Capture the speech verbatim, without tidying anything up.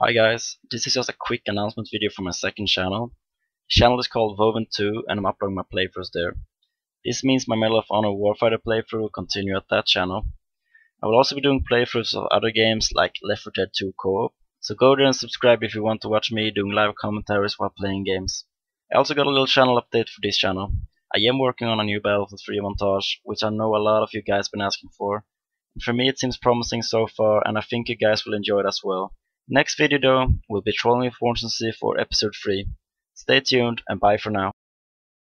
Hi guys, this is just a quick announcement video for my second channel. The channel is called Wovn two and I'm uploading my playthroughs there. This means my Medal of Honor Warfighter playthrough will continue at that channel. I will also be doing playthroughs of other games like Left four Dead two co-op, so go there and subscribe if you want to watch me doing live commentaries while playing games. I also got a little channel update for this channel. I am working on a new Battlefield three montage, which I know a lot of you guys have been asking for. And for me it seems promising so far and I think you guys will enjoy it as well. Next video though, we'll be trolling with Wovn two for episode three. Stay tuned and bye for now.